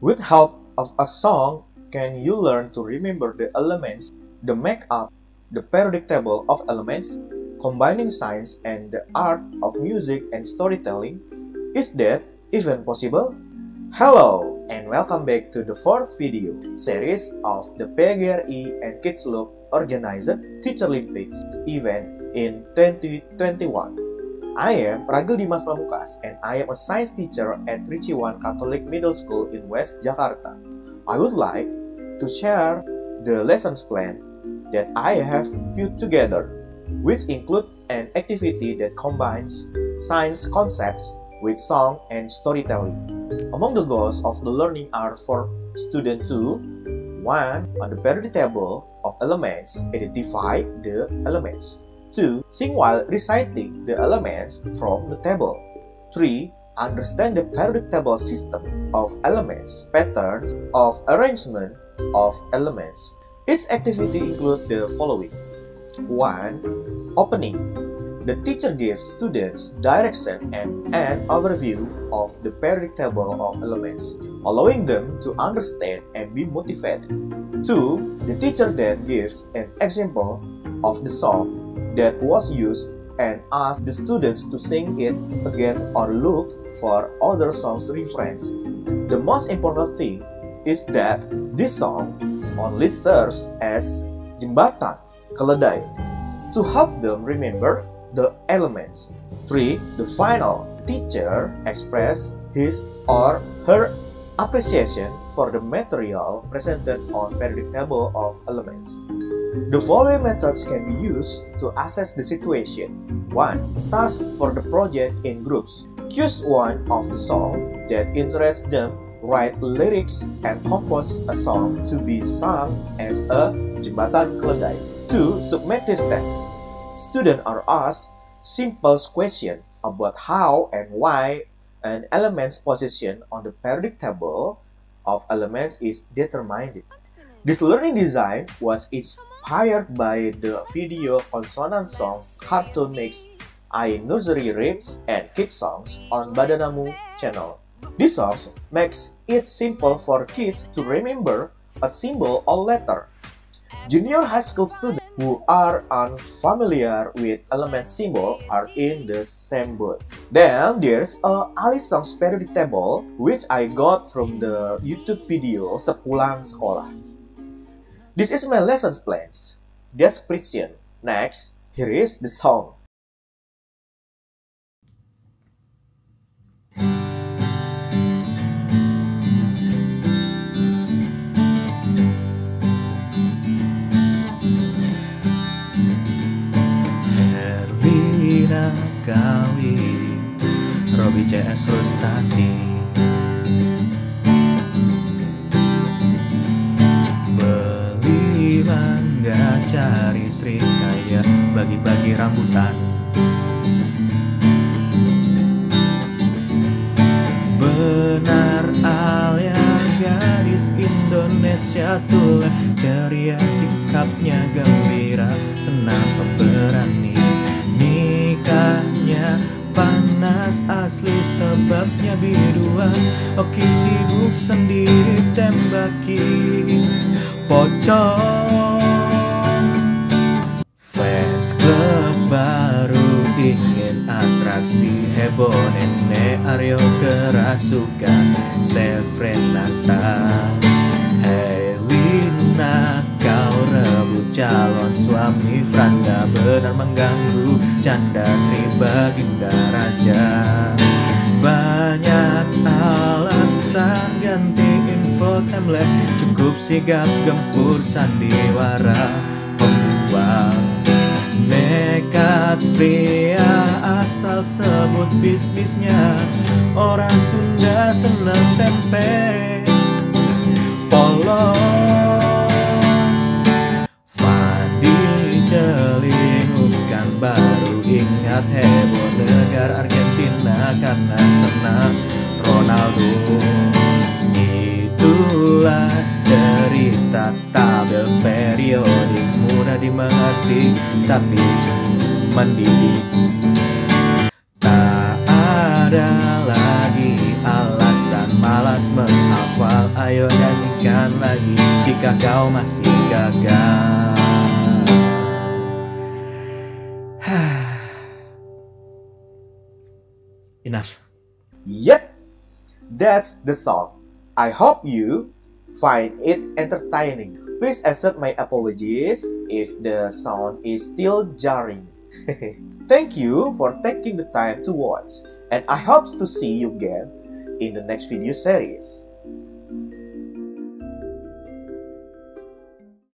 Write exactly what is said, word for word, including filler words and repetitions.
With help of a song, can you learn to remember the elements, the makeup, the periodic table of elements, combining science and the art of music and storytelling? Is that even possible? Hello and welcome back to the fourth video series of the P G R I and Kids Look Organized Teacherlympics event in twenty twenty-one. I am Pragil Dimas Mamukas and I am a science teacher at Richiwan Catholic Middle School in West Jakarta. I would like to share the lessons plan that I have put together, which include an activity that combines science concepts with song and storytelling. Among the goals of the learning are for students to one. On the periodic table of elements, identify the elements. two. Sing while reciting the elements from the table. three. Understand the periodic table system of elements, patterns of arrangement of elements. Each activity includes the following. one. Opening. The teacher gives students direction and an overview of the periodic table of elements, allowing them to understand and be motivated. two. The teacher then gives an example of the song that was used and asked the students to sing it again or look for other songs reference. The most important thing is that this song only serves as jembatan, keledai, to help them remember the elements. three. The final teacher expressed his or her appreciation for the material presented on periodic table of elements. The following methods can be used to assess the situation. one. Task for the project in groups. Choose one of the songs that interests them, write lyrics, and compose a song to be sung as a jembatan keledai. two. Submative test. Students are asked simple questions about how and why an element's position on the periodic table of elements is determined. This learning design was inspired Hired by the video consonant song cartoon mix I Nursery Rhymes and Kids Songs on Badanamu channel. This song makes it simple for kids to remember a symbol or letter. Junior high school students who are unfamiliar with element symbol are in the same boat. Then there's a Alice Song's periodic table which I got from the YouTube video Sepulang Sekolah. This is my lessons plans description. Next, here is the song. Hermina Kawi, Robi C S Frustasi. Cari Sri Kaya, bagi-bagi rambutan. Benar alia gadis Indonesia tulen, ceria sikapnya gembira, senang pemberani. Nikahnya panas asli sebabnya biduan, Oki sibuk sendiri tembaki pocong. Baru ingin atraksi heboh ene Aryo kerasuka Sefrenata. Hei Lina, kau rebut calon suami Franda, benar mengganggu canda Sri Baginda Raja. Banyak alasan ganti info template, cukup sigap gempur sandiwara pembual. Nekat pria asal sebut bis-bisnya, orang Sunda seneng tempe polos. Fandi celingukan baru ingat heboh negara Argentina karena senang Ronaldo. Itulah cerita tabel periodik, mudah dimengerti tapi mendidik. Tak ada lagi alasan malas menghafal soal, ayo nyanyikan lagi jika kau masih gagal. Enough. Yep, that's the song. I hope you find it entertaining. Please accept my apologies if the sound is still jarring. Thank you for taking the time to watch, and I hope to see you again in the next video series.